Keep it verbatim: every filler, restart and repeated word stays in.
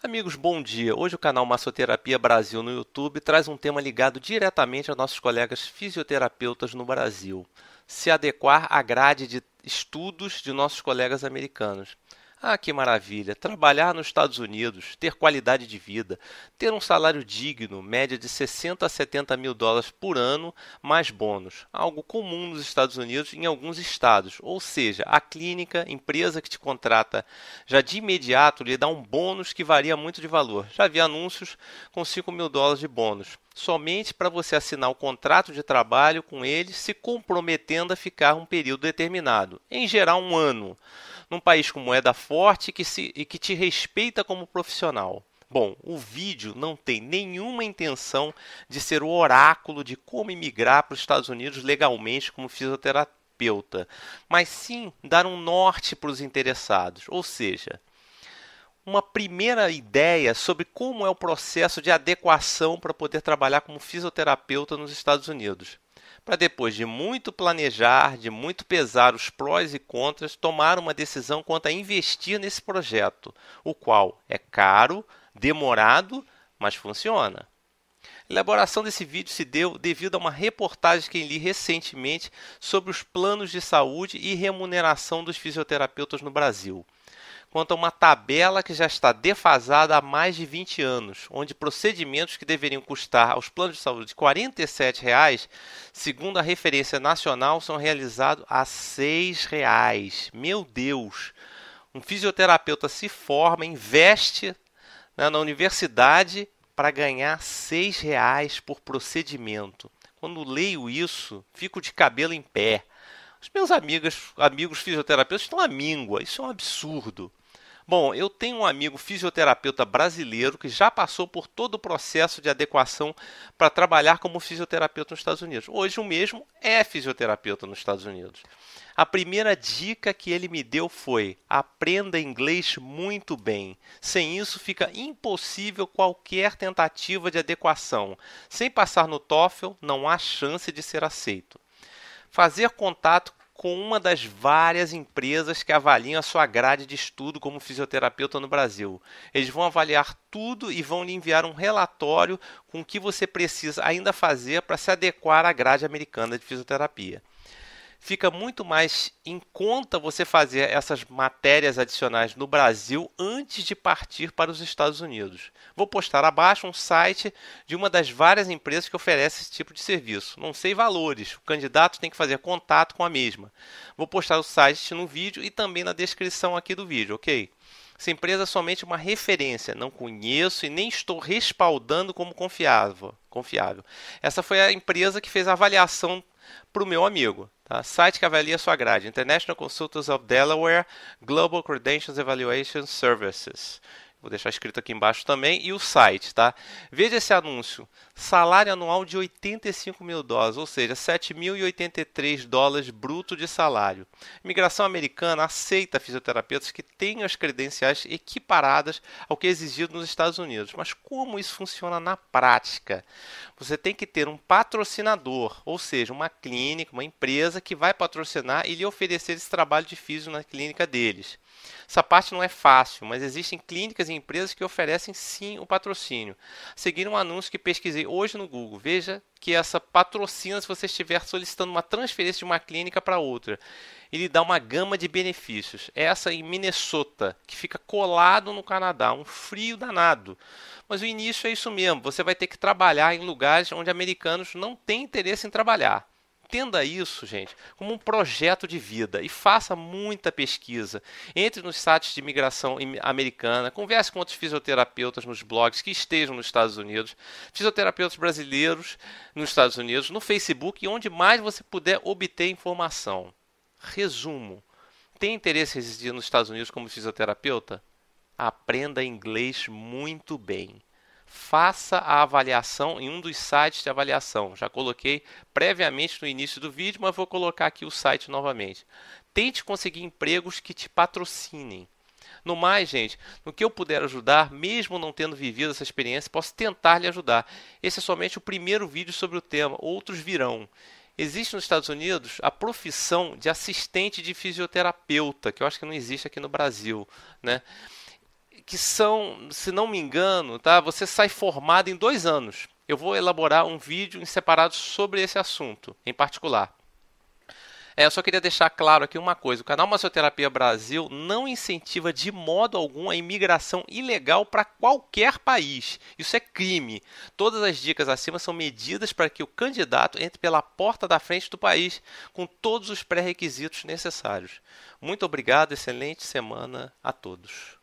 Amigos, bom dia! Hoje o canal Massoterapia Brasil no YouTube traz um tema ligado diretamente a nossos colegas fisioterapeutas no Brasil: se adequar à grade de estudos de nossos colegas americanos. Ah, que maravilha! Trabalhar nos Estados Unidos, ter qualidade de vida, ter um salário digno, média de sessenta a setenta mil dólares por ano, mais bônus. Algo comum nos Estados Unidos em alguns estados. Ou seja, a clínica, empresa que te contrata, já de imediato lhe dá um bônus que varia muito de valor. Já vi anúncios com cinco mil dólares de bônus, somente para você assinar o contrato de trabalho com eles, se comprometendo a ficar um período determinado, em geral um ano, num país com moeda forte que se, e que te respeita como profissional. Bom, o vídeo não tem nenhuma intenção de ser o oráculo de como emigrar para os Estados Unidos legalmente como fisioterapeuta, mas sim dar um norte para os interessados, ou seja, uma primeira ideia sobre como é o processo de adequação para poder trabalhar como fisioterapeuta nos Estados Unidos, para depois de muito planejar, de muito pesar os prós e contras, tomar uma decisão quanto a investir nesse projeto, o qual é caro, demorado, mas funciona. A elaboração desse vídeo se deu devido a uma reportagem que li recentemente sobre os planos de saúde e remuneração dos fisioterapeutas no Brasil, quanto a uma tabela que já está defasada há mais de vinte anos, onde procedimentos que deveriam custar aos planos de saúde quarenta e sete reais, segundo a referência nacional, são realizados a seis reais. Meu Deus! Um fisioterapeuta se forma, investe na, na universidade para ganhar seis reais por procedimento. Quando leio isso, fico de cabelo em pé. Os meus amigos, amigos fisioterapeutas estão à míngua. Isso é um absurdo. Bom, eu tenho um amigo fisioterapeuta brasileiro que já passou por todo o processo de adequação para trabalhar como fisioterapeuta nos Estados Unidos. Hoje o mesmo é fisioterapeuta nos Estados Unidos. A primeira dica que ele me deu foi: aprenda inglês muito bem. Sem isso fica impossível qualquer tentativa de adequação. Sem passar no TOEFL, não há chance de ser aceito. Fazer contato com uma das várias empresas que avaliam a sua grade de estudo como fisioterapeuta no Brasil. Eles vão avaliar tudo e vão lhe enviar um relatório com o que você precisa ainda fazer para se adequar à grade americana de fisioterapia. Fica muito mais em conta você fazer essas matérias adicionais no Brasil antes de partir para os Estados Unidos. Vou postar abaixo um site de uma das várias empresas que oferece esse tipo de serviço. Não sei valores, o candidato tem que fazer contato com a mesma. Vou postar o site no vídeo e também na descrição aqui do vídeo, ok? Essa empresa é somente uma referência, não conheço e nem estou respaldando como confiável. confiável. Essa foi a empresa que fez a avaliação para o meu amigo. Tá? Site que avalia a sua grade: International Consultants of Delaware, Global Credentials Evaluation Services. Vou deixar escrito aqui embaixo também. E o site, tá? Veja esse anúncio. Salário anual de oitenta e cinco mil dólares, ou seja, sete mil e oitenta e três dólares bruto de salário. A imigração americana aceita fisioterapeutas que tenham as credenciais equiparadas ao que é exigido nos Estados Unidos. Mas como isso funciona na prática? Você tem que ter um patrocinador, ou seja, uma clínica, uma empresa que vai patrocinar e lhe oferecer esse trabalho de fisio na clínica deles. Essa parte não é fácil, mas existem clínicas e empresas que oferecem sim o patrocínio. Seguindo um anúncio que pesquisei hoje no Google, veja que essa patrocina se você estiver solicitando uma transferência de uma clínica para outra. Ele dá uma gama de benefícios. Essa em Minnesota, que fica colado no Canadá, um frio danado. Mas o início é isso mesmo, você vai ter que trabalhar em lugares onde americanos não têm interesse em trabalhar. Entenda isso, gente, como um projeto de vida e faça muita pesquisa. Entre nos sites de imigração americana, converse com outros fisioterapeutas nos blogs que estejam nos Estados Unidos, fisioterapeutas brasileiros nos Estados Unidos, no Facebook e onde mais você puder obter informação. Resumo: tem interesse em residir nos Estados Unidos como fisioterapeuta? Aprenda inglês muito bem. Faça a avaliação em um dos sites de avaliação. Já coloquei previamente no início do vídeo, mas vou colocar aqui o site novamente. Tente conseguir empregos que te patrocinem. No mais, gente, no que eu puder ajudar, mesmo não tendo vivido essa experiência, posso tentar lhe ajudar. Esse é somente o primeiro vídeo sobre o tema, outros virão. Existe nos Estados Unidos a profissão de assistente de fisioterapeuta, que eu acho que não existe aqui no Brasil, né? que são, se não me engano, tá? Você sai formado em dois anos. Eu vou elaborar um vídeo em separado sobre esse assunto em particular. É, eu só queria deixar claro aqui uma coisa. O canal Massoterapia Brasil não incentiva de modo algum a imigração ilegal para qualquer país. Isso é crime. Todas as dicas acima são medidas para que o candidato entre pela porta da frente do país com todos os pré-requisitos necessários. Muito obrigado, excelente semana a todos.